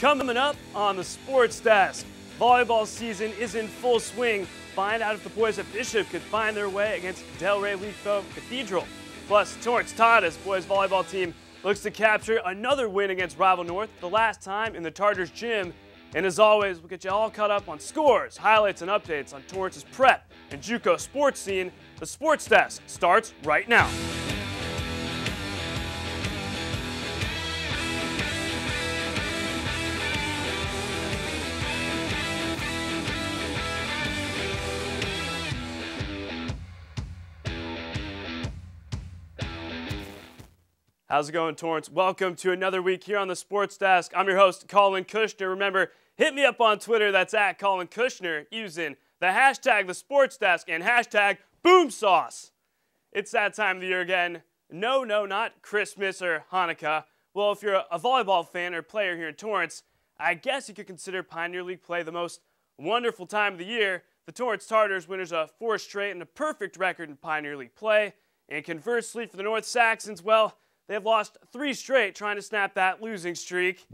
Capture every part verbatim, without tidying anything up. Coming up on the Sports Desk, volleyball season is in full swing. Find out if the boys at Bishop could find their way against Delray Lee Foam Cathedral. Plus, Torrance Tartans boys volleyball team looks to capture another win against rival North, the last time in the Tartars gym. And as always, we'll get you all caught up on scores, highlights, and updates on Torrance's prep and JUCO sports scene. The Sports Desk starts right now. How's it going, Torrance? Welcome to another week here on the Sports Desk. I'm your host, Colin Kushner. Remember, hit me up on Twitter. That's at Colin Kushner using the hashtag the Sports Desk and hashtag Boom Sauce. It's that time of the year again. No, no, not Christmas or Hanukkah. Well, if you're a volleyball fan or player here in Torrance, I guess you could consider Pioneer League play the most wonderful time of the year. The Torrance Tartars winners of four straight and a perfect record in Pioneer League play. And conversely, for the North Saxons, well, they've lost three straight trying to snap that losing streak.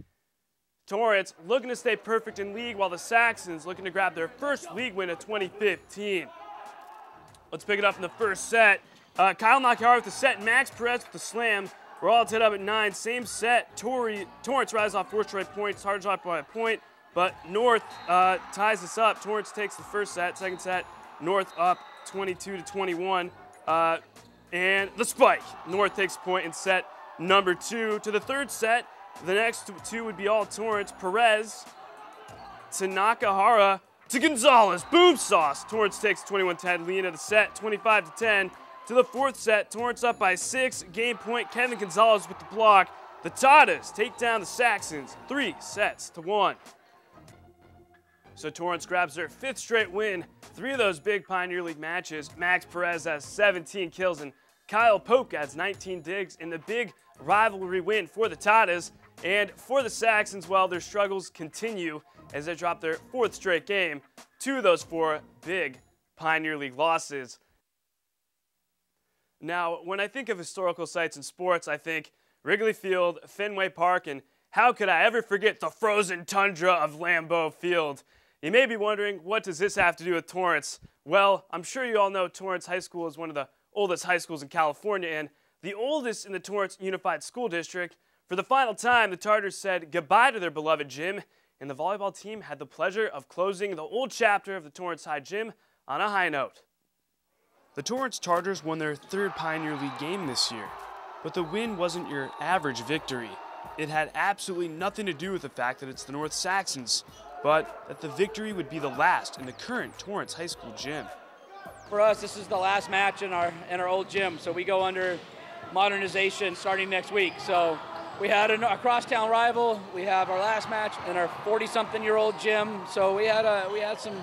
Torrance looking to stay perfect in league, while the Saxons looking to grab their first league win of twenty fifteen. Let's pick it up in the first set. Uh, Kyle Nakajara with the set, Max Perez with the slam. We're all tied up at nine. Same set. Torrance rises off four straight points. Tartars off by a point, but North uh, ties this up. Torrance takes the first set. Second set, North up twenty-two to twenty-one. Uh, And the spike. North takes point in set number two. To the third set, the next two would be all Torrance. Perez to Nakajara to Gonzalez. Boom sauce. Torrance takes twenty-one ten lead at the set, twenty-five to ten. To the fourth set, Torrance up by six. Game point, Kevin Gonzalez with the block. The Tatas take down the Saxons, three sets to one. So Torrance grabs their fifth straight win. Three of those big Pioneer League matches. Max Perez has seventeen kills and Kyle Polk adds nineteen digs in the big rivalry win for the Tatas. And for the Saxons, well, their struggles continue as they drop their fourth straight game. Two of those four big Pioneer League losses. Now, when I think of historical sites in sports, I think Wrigley Field, Fenway Park, and how could I ever forget the frozen tundra of Lambeau Field? You may be wondering, what does this have to do with Torrance? Well, I'm sure you all know Torrance High School is one of the oldest high schools in California and the oldest in the Torrance Unified School District. For the final time, the Tartars said goodbye to their beloved gym, and the volleyball team had the pleasure of closing the old chapter of the Torrance High Gym on a high note. The Torrance Tartars won their third Pioneer League game this year, but the win wasn't your average victory. It had absolutely nothing to do with the fact that it's the North Saxons, but that the victory would be the last in the current Torrance High School gym. For us, this is the last match in our in our old gym, so we go under modernization starting next week. So we had an, a crosstown rival, we have our last match in our forty-something-year-old gym, so we had a, we had some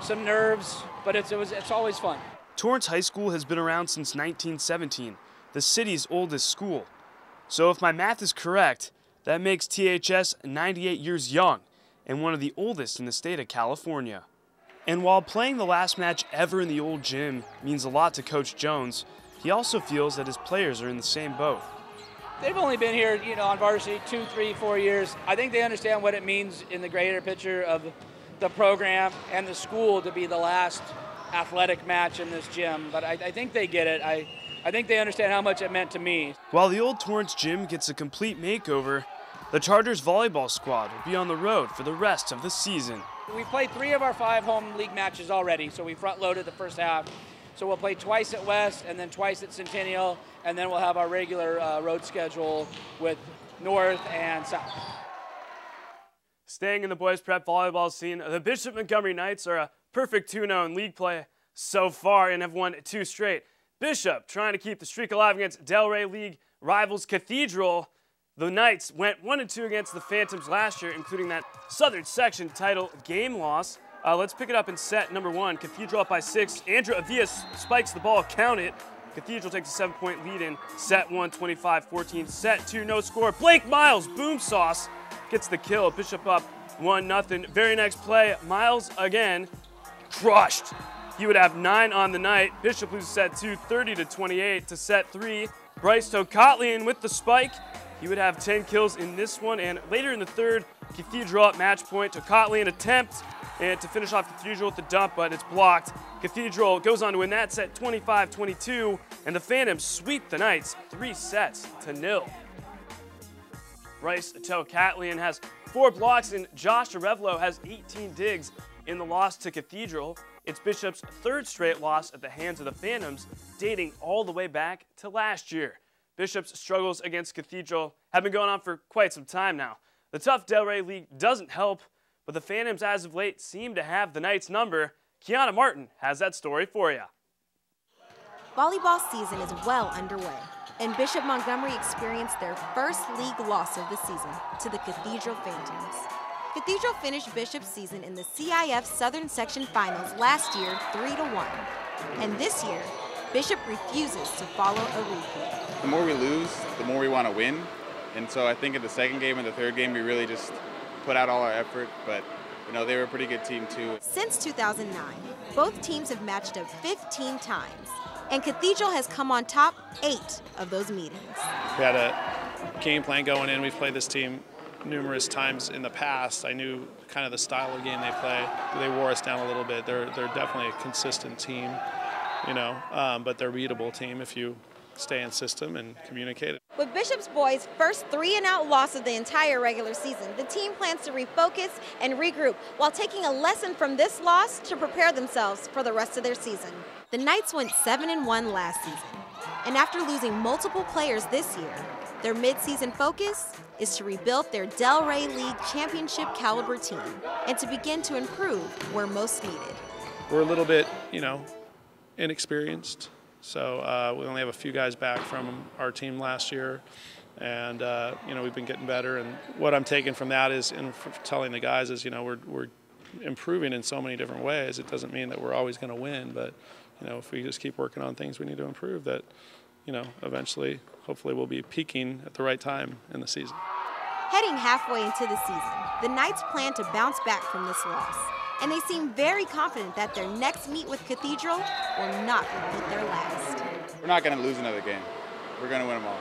some nerves, but it's it was it's always fun. Torrance High School has been around since nineteen seventeen, the city's oldest school. So if my math is correct, that makes T H S ninety-eight years young and one of the oldest in the state of California. And while playing the last match ever in the old gym means a lot to Coach Jones, he also feels that his players are in the same boat. They've only been here, you know, on varsity two, three, four years. I think they understand what it means in the greater picture of the program and the school to be the last athletic match in this gym. But I, I think they get it. I, I think they understand how much it meant to me. While the old Torrance gym gets a complete makeover, the Chargers volleyball squad will be on the road for the rest of the season. We played three of our five home league matches already, so we front-loaded the first half. So we'll play twice at West and then twice at Centennial, and then we'll have our regular uh, road schedule with North and South. Staying in the boys' prep volleyball scene, the Bishop Montgomery Knights are a perfect two and oh in league play so far and have won two straight. Bishop trying to keep the streak alive against Delray League rivals Cathedral. The Knights went one and two against the Phantoms last year, including that Southern Section title game loss. Uh, let's pick it up in set number one. Cathedral up by six. Andrew Avias spikes the ball, count it. Cathedral takes a seven-point lead in set one, twenty-five fourteen. Set two, no score. Blake Miles, boom sauce, gets the kill. Bishop up one nothing. Very next play, Miles again, crushed. He would have nine on the night. Bishop loses set two, thirty to twenty-eight. To set three, Bryce Tokatlian with the spike. He would have ten kills in this one. And later in the third, Cathedral at match point. Tokatlian attempts and to finish off Cathedral with the dump, but it's blocked. Cathedral goes on to win that set twenty-five twenty-two, and the Phantoms sweep the Knights three sets to nil. Bryce Tokatlian has four blocks, and Josh Arevalo has eighteen digs in the loss to Cathedral. It's Bishop's third straight loss at the hands of the Phantoms, dating all the way back to last year. Bishop's struggles against Cathedral have been going on for quite some time now. The tough Delray League doesn't help, but the Phantoms as of late seem to have the Knights' number. Keiana Martin has that story for you. Volleyball season is well underway, and Bishop Montgomery experienced their first league loss of the season to the Cathedral Phantoms. Cathedral finished Bishop's season in the C I F Southern Section Finals last year three to one. And this year, Bishop refuses to follow a repeat. The more we lose, the more we want to win. And so I think in the second game and the third game, we really just put out all our effort, but you know, they were a pretty good team too. Since two thousand nine, both teams have matched up fifteen times, and Cathedral has come on top eight of those meetings. We had a game plan going in. We've played this team numerous times in the past. I knew kind of the style of game they play. They wore us down a little bit. They're, they're definitely a consistent team, you know, um, but they're a beatable team if you stay in system and communicate. With Bishop's boys' first three and out loss of the entire regular season, the team plans to refocus and regroup while taking a lesson from this loss to prepare themselves for the rest of their season. The Knights went seven and one last season, and after losing multiple players this year, their midseason focus is to rebuild their Delray League championship caliber team and to begin to improve where most needed. We're a little bit, you know, inexperienced. So uh, we only have a few guys back from our team last year, and uh, you know, we've been getting better. And what I'm taking from that is, and telling the guys is, you know, we're we're improving in so many different ways. It doesn't mean that we're always going to win, but you know, if we just keep working on things we need to improve, that you know, eventually, hopefully, we'll be peaking at the right time in the season. Heading halfway into the season, the Knights plan to bounce back from this loss, and they seem very confident that their next meet with Cathedral will not repeat their last. We're not going to lose another game. We're going to win them all.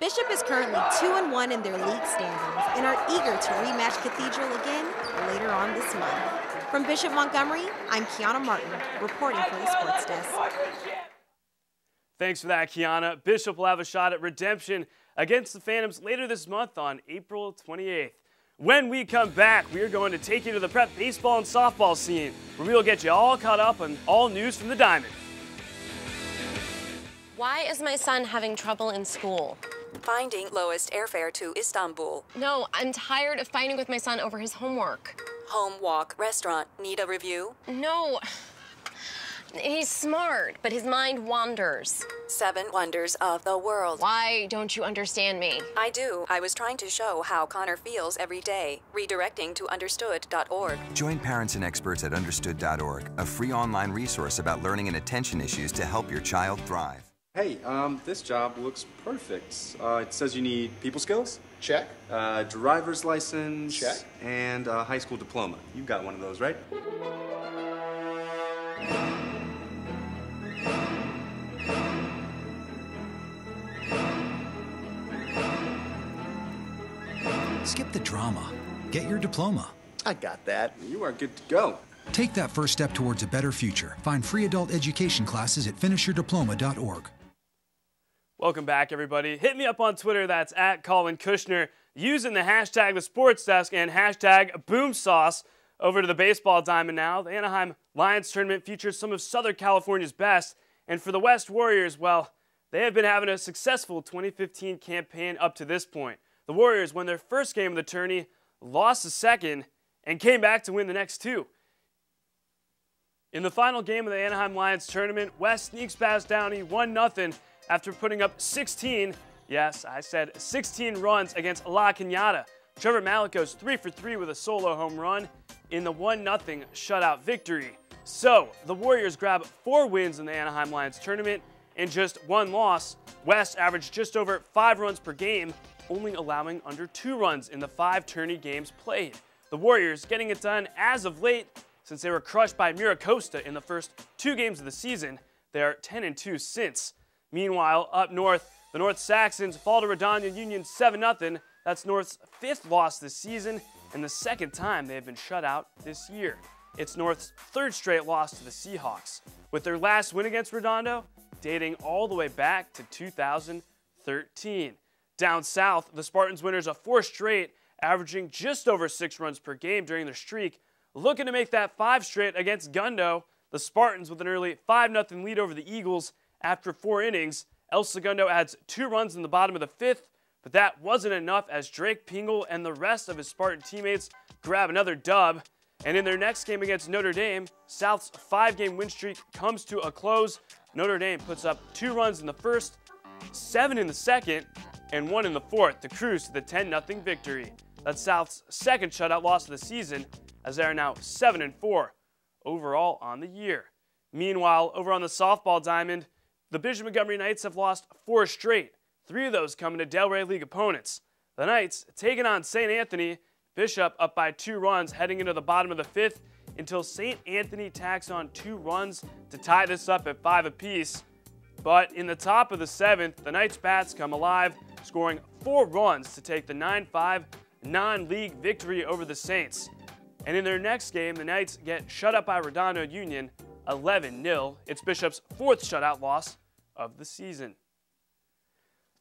Bishop is currently two and one in their league standings and are eager to rematch Cathedral again later on this month. From Bishop Montgomery, I'm Keiana Martin, reporting for the Sports Desk. Thanks for that, Keiana. Bishop will have a shot at redemption against the Phantoms later this month on April twenty-eighth. When we come back, we are going to take you to the prep baseball and softball scene, where we will get you all caught up on all news from the diamond. Why is my son having trouble in school? Finding lowest airfare to Istanbul. No, I'm tired of fighting with my son over his homework. Home walk, restaurant, need a review? No. He's smart, but his mind wanders. Seven wonders of the world. Why don't you understand me? I do. I was trying to show how Connor feels every day. Redirecting to understood dot org. Join parents and experts at understood dot org, a free online resource about learning and attention issues to help your child thrive. Hey, um, this job looks perfect. Uh, it says you need people skills. Check. Uh, driver's license. Check. And a high school diploma. You got one of those, right? Skip the drama. Get your diploma. I got that. You are good to go. Take that first step towards a better future. Find free adult education classes at finish your diploma dot org. Welcome back, everybody. Hit me up on Twitter. That's at Colin Kushner. Using the hashtag TheSportsDesk and hashtag BoomSauce. Over to the baseball diamond now. The Anaheim Lions tournament features some of Southern California's best. And for the West Warriors, well, they have been having a successful twenty fifteen campaign up to this point. The Warriors won their first game of the tourney, lost the second, and came back to win the next two. In the final game of the Anaheim Lions tournament, West sneaks past Downey one nothing after putting up sixteen, yes, I said sixteen runs against La Cunada. Trevor Malik goes three for three with a solo home run in the one nothing shutout victory. So, the Warriors grab four wins in the Anaheim Lions tournament and just one loss. West averaged just over five runs per game, only allowing under two runs in the five tourney games played. The Warriors getting it done as of late, since they were crushed by Miracosta in the first two games of the season. They are ten and two since. Meanwhile, up north, The North Saxons fall to Redondo Union seven nothing. That's North's fifth loss this season and the second time they have been shut out this year. It's North's third straight loss to the Seahawks, with their last win against Redondo dating all the way back to two thousand thirteen. Down south, the Spartans winners a four straight, averaging just over six runs per game during their streak, looking to make that five straight against Gundo. The Spartans with an early five nothing lead over the Eagles after four innings. El Segundo adds two runs in the bottom of the fifth, but that wasn't enough as Drake Pingle and the rest of his Spartan teammates grab another dub. And in their next game against Notre Dame, South's five-game win streak comes to a close. Notre Dame puts up two runs in the first, seven in the second, and one in the fourth to cruise to the ten nothing victory. That's South's second shutout loss of the season, as they are now seven and four overall on the year. Meanwhile, over on the softball diamond, the Bishop Montgomery Knights have lost four straight, three of those coming to Delray League opponents. The Knights taking on Saint Anthony. Bishop up by two runs heading into the bottom of the fifth until Saint Anthony tacks on two runs to tie this up at five apiece. But in the top of the seventh, the Knights' bats come alive, scoring four runs to take the nine five non-league victory over the Saints. And in their next game, the Knights get shut up by Redondo Union eleven nothing. It's Bishop's fourth shutout loss of the season.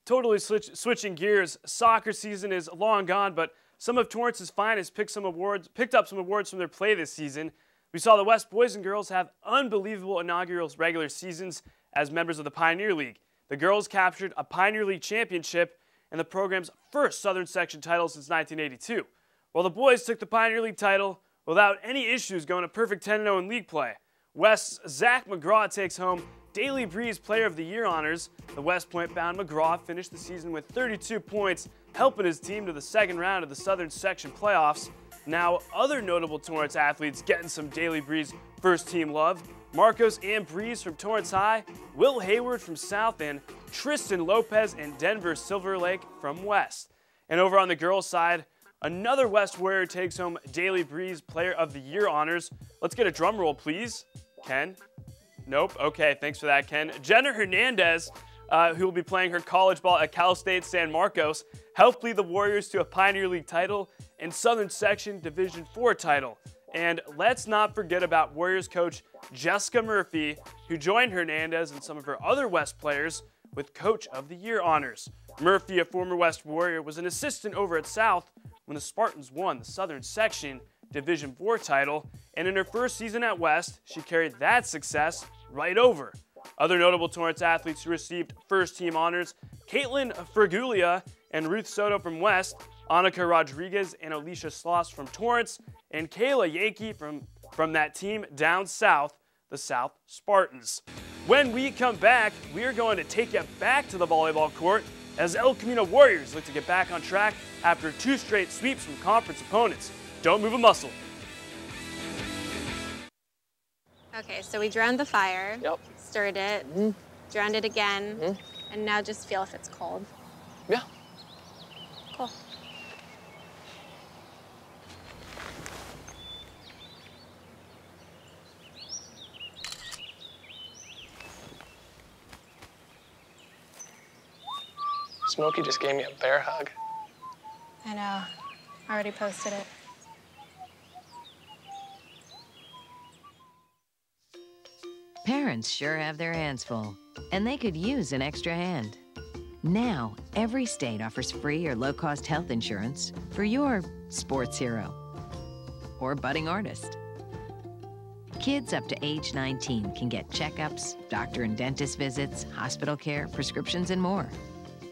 Totally switch switching gears, soccer season is long gone, but some of Torrance's finest picked, some awards, picked up some awards from their play this season. We saw the West boys and girls have unbelievable inaugural regular seasons as members of the Pioneer League. The girls captured a Pioneer League championship and the program's first Southern Section title since nineteen eighty-two. While the boys took the Pioneer League title without any issues, going a perfect ten and oh in league play. West's Zach McGraw takes home Daily Breeze Player of the Year honors. The West Point-bound McGraw finished the season with thirty-two points, helping his team to the second round of the Southern Section playoffs. Now, other notable Torrance athletes getting some Daily Breeze first-team love. Marcos and Breeze from Torrance High, Will Hayward from South, and Tristan Lopez and Denver Silver Lake from West. And over on the girls' side, another West Warrior takes home Daily Breeze Player of the Year honors. Let's get a drum roll, please. Ken? Nope. Okay, thanks for that, Ken. Jenna Hernandez, uh, who will be playing her college ball at Cal State San Marcos, helped lead the Warriors to a Pioneer League title and Southern Section Division four title. And let's not forget about Warriors coach Jessica Murphy, who joined Hernandez and some of her other West players with Coach of the Year honors. Murphy, a former West Warrior, was an assistant over at South when the Spartans won the Southern Section Division four title, and in her first season at West, she carried that success right over. Other notable Torrance athletes who received first-team honors, Caitlin Fergulia and Ruth Soto from West, Annika Rodriguez and Alicia Sloss from Torrance, and Kayla Yankee from, from that team down south, the South Spartans. When we come back, we are going to take you back to the volleyball court as El Camino Warriors look to get back on track after two straight sweeps from conference opponents. Don't move a muscle. Okay, so we drowned the fire, yep. Stirred it, mm-hmm. Drowned it again, mm-hmm. And now just feel if it's cold. Yeah. Cool. Smokey just gave me a bear hug. I know. I already posted it. Parents sure have their hands full, and they could use an extra hand. Now, every state offers free or low-cost health insurance for your sports hero or budding artist. Kids up to age nineteen can get checkups, doctor and dentist visits, hospital care, prescriptions, and more.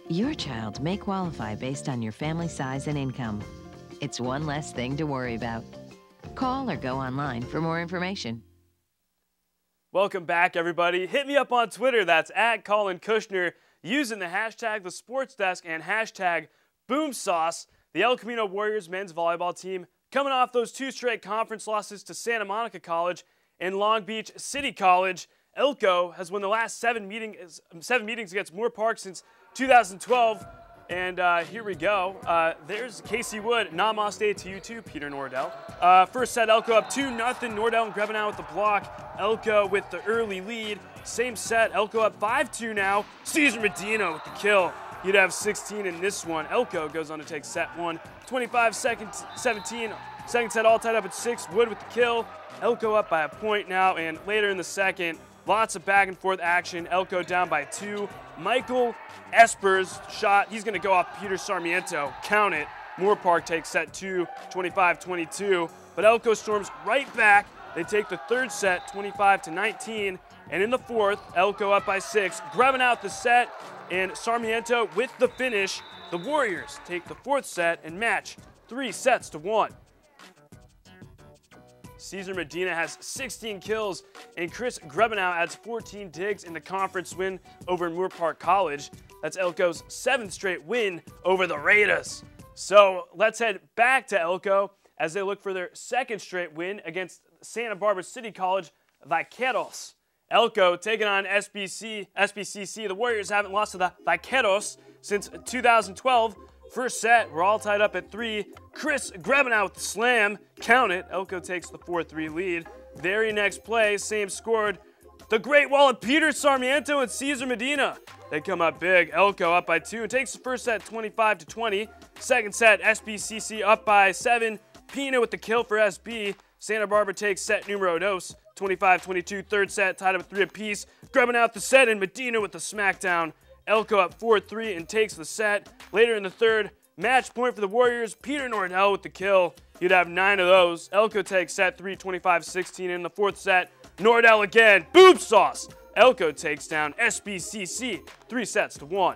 Your child may qualify based on your family size and income. It's one less thing to worry about. Call or go online for more information. Welcome back, everybody. Hit me up on Twitter. That's at Colin Kushner using the hashtag TheSportsDesk and hashtag BoomSauce. The El Camino Warriors men's volleyball team coming off those two straight conference losses to Santa Monica College and Long Beach City College. Elko has won the last seven meetings, seven meetings against Moorpark since two thousand twelve. And uh, here we go. Uh, there's Casey Wood. Namaste to you too, Peter Nordell. Uh, first set, Elko up two nothing. Nordell and Grebenau with the block. Elko with the early lead. Same set, Elko up five two now. Caesar Medina with the kill. He'd have sixteen in this one. Elko goes on to take set one. twenty-five seventeen, second set all tied up at six. Wood with the kill. Elko up by a point now, and later in the second, lots of back and forth action. Elko down by two. Michael Esper's shot, he's gonna go off Peter Sarmiento, count it. Moorpark takes set two, twenty-five twenty-two. But Elko storms right back. They take the third set, twenty-five to nineteen. And in the fourth, Elko up by six, grabbing out the set, and Sarmiento with the finish. The Warriors take the fourth set and match three sets to one. Caesar Medina has sixteen kills, and Chris Grebenau adds fourteen digs in the conference win over Moorpark College. That's Elko's seventh straight win over the Raiders. So let's head back to Elko as they look for their second straight win against Santa Barbara City College Vaqueros. Elko taking on S B C, S B C C. The Warriors haven't lost to the Vaqueros since two thousand twelve. First set, we're all tied up at three. Chris Grebenau with the slam. Count it. Elko takes the four three lead. Very next play, same scored. The great wall of Peter Sarmiento and Caesar Medina. They come up big. Elko up by two and takes the first set twenty-five to twenty. Second set, S B C C up by seven. Pina with the kill for S B. Santa Barbara takes set numero dos, twenty-five twenty-two. Third set, tied up at three apiece. Grebenau out the set and Medina with the smackdown. Elko up four three and takes the set. Later in the third, match point for the Warriors. Peter Nordell with the kill. You'd have nine of those. Elko takes set three, twenty-five sixteen. In the fourth set, Nordell again, boob sauce. Elko takes down S B C C, three sets to one.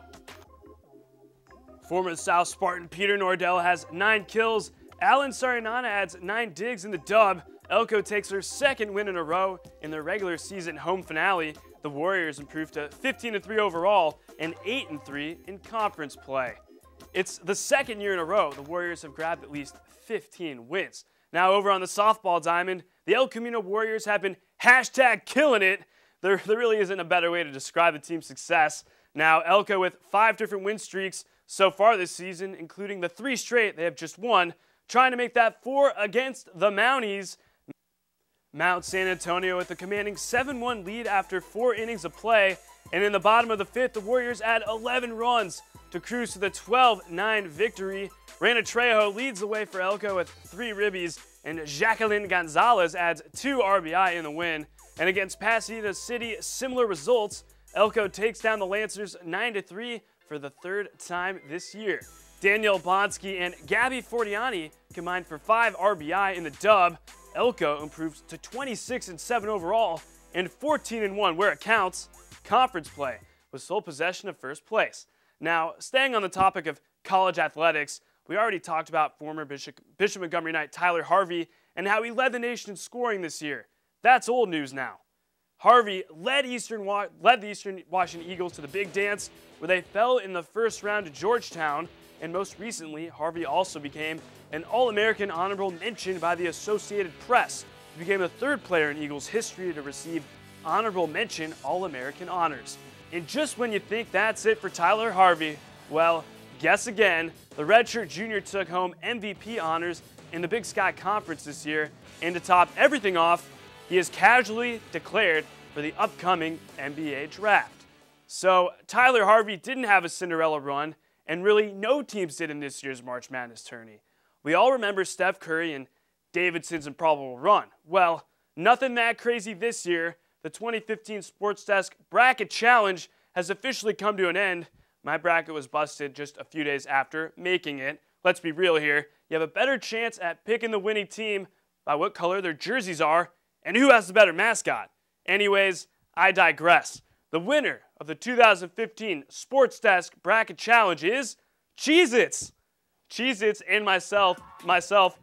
Former South Spartan Peter Nordell has nine kills. Alan Sarignana adds nine digs in the dub. Elko takes their second win in a row in their regular season home finale. The Warriors improved to fifteen and three overall and eight and three in conference play. It's the second year in a row the Warriors have grabbed at least fifteen wins. Now over on the softball diamond, the El Camino Warriors have been hashtag killing it. There, there really isn't a better way to describe the team's success. Now Elko with five different win streaks so far this season, including the three straight they have just won, trying to make that four against the Mounties. Mount San Antonio with a commanding seven one lead after four innings of play. And in the bottom of the fifth, the Warriors add eleven runs to cruise to the twelve nine victory. Raina Trejo leads the way for Elko with three ribbies, and Jacqueline Gonzalez adds two R B I in the win. And against Pasadena City, similar results. Elko takes down the Lancers nine to three for the third time this year. Danielle Bonsky and Gabby Fortiani combined for five R B I in the dub. Elko improves to twenty-six and seven overall and fourteen and one where it counts. Conference play with sole possession of first place. Now, staying on the topic of college athletics, we already talked about former Bishop, Bishop Montgomery Knight Tyler Harvey and how he led the nation in scoring this year. That's old news now. Harvey led, Eastern, led the Eastern Washington Eagles to the big dance where they fell in the first round to Georgetown. And most recently, Harvey also became an All-American honorable mention by the Associated Press. He became the third player in Eagles history to receive honorable mention All-American honors. And just when you think that's it for Tyler Harvey, well, guess again, the redshirt junior took home M V P honors in the Big Sky Conference this year. And to top everything off, he is casually declared for the upcoming N B A draft. So Tyler Harvey didn't have a Cinderella run, and really no teams did in this year's March Madness tourney. We all remember Steph Curry and Davidson's improbable run. Well, nothing that crazy this year. The twenty fifteen SportsDesk Bracket Challenge has officially come to an end. My bracket was busted just a few days after making it. Let's be real here. You have a better chance at picking the winning team by what color their jerseys are and who has the better mascot. Anyways, I digress. The winner of the two thousand fifteen SportsDesk Bracket Challenge is Cheez-Its. Cheez-Its and myself, myself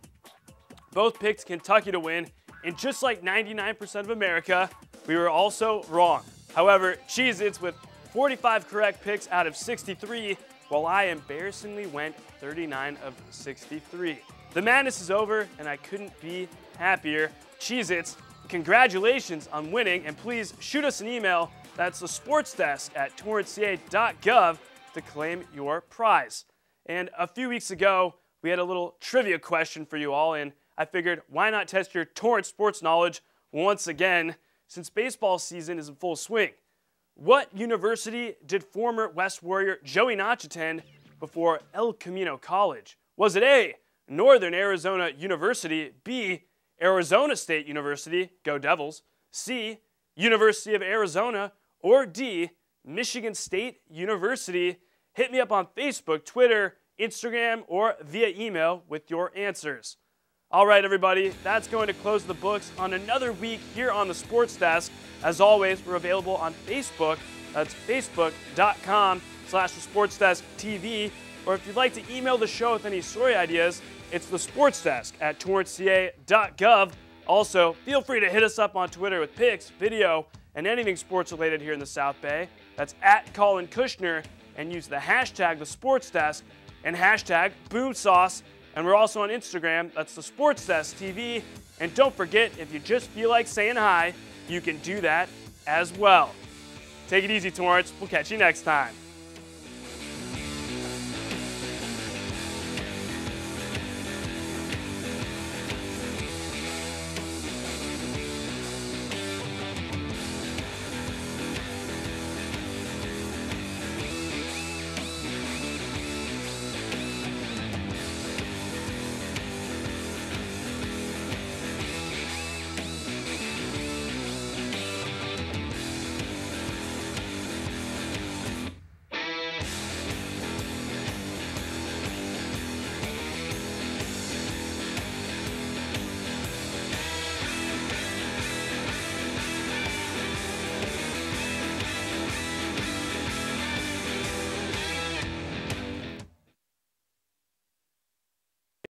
both picked Kentucky to win, and just like ninety-nine percent of America, we were also wrong. However, Cheez-Its with forty-five correct picks out of sixty-three, while I embarrassingly went thirty-nine of sixty-three. The madness is over, and I couldn't be happier. Cheez-Its, congratulations on winning, and please shoot us an email. That's the SportsDesk at torrance c a dot gov to claim your prize. And a few weeks ago, we had a little trivia question for you all, and I figured why not test your Torrance sports knowledge once again. since baseball season is in full swing. What university did former West Warrior Joey Notch attend before El Camino College? Was it A, Northern Arizona University, B, Arizona State University, go Devils, C, University of Arizona, or D, Michigan State University? Hit me up on Facebook, Twitter, Instagram, or via email with your answers. All right, everybody, that's going to close the books on another week here on the Sports Desk. As always, we're available on Facebook. That's facebook.com slash the Sports Desk TV. Or if you'd like to email the show with any story ideas, it's the Sports Desk at torrance c a dot gov. Also, feel free to hit us up on Twitter with pics, video, and anything sports related here in the South Bay. That's at Colin Kushner, and use the hashtag the Sports Desk and hashtag Boom Sauce. And we're also on Instagram. That's the Sports Desk T V. And don't forget, if you just feel like saying hi, you can do that as well. Take it easy, Torrance. We'll catch you next time.